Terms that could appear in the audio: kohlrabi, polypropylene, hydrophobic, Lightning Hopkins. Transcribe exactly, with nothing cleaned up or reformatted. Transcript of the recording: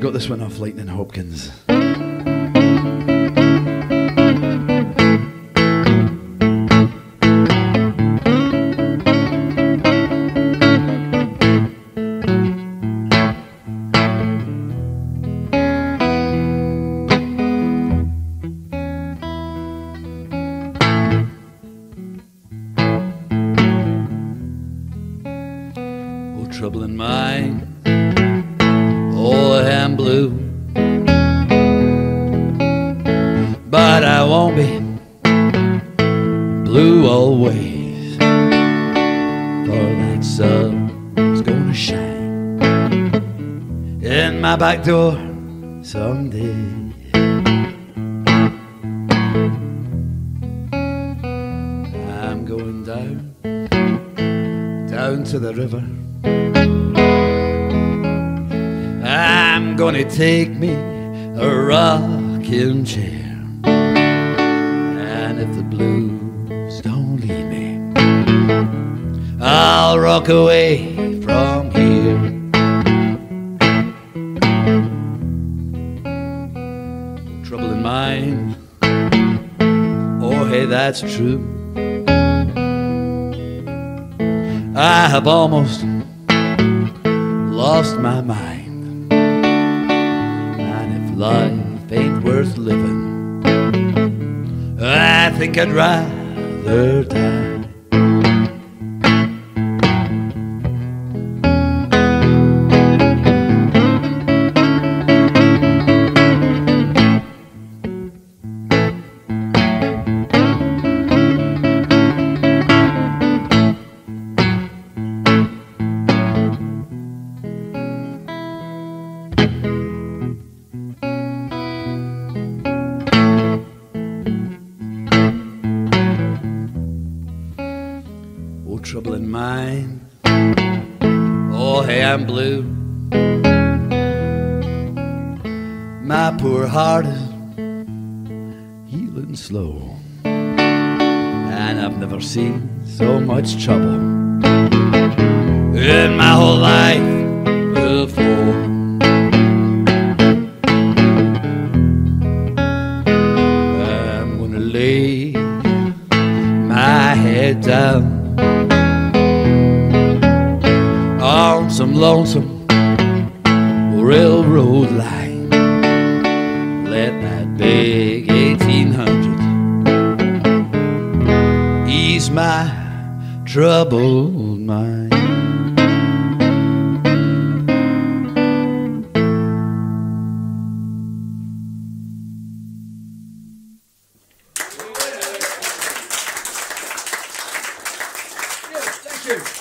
Got this one off Lightning Hopkins. Troubling mind, oh, I am blue, but I won't be blue always, for that sun is gonna shine in my back door someday. I'm going down, down to the river. I'm gonna take me a rocking chair, and if the blues don't leave me, I'll rock away from here. Trouble in mind, oh hey, that's true, I have almost lost my mind, and if life ain't worth living, I think I'd rather die. Trouble in mind, oh hey, I'm blue, my poor heart is healing slow, and I've never seen so much trouble in my whole life before. I'm gonna lay my head down on some lonesome railroad line, let that big eighteen hundred ease my troubled mind. Thank you.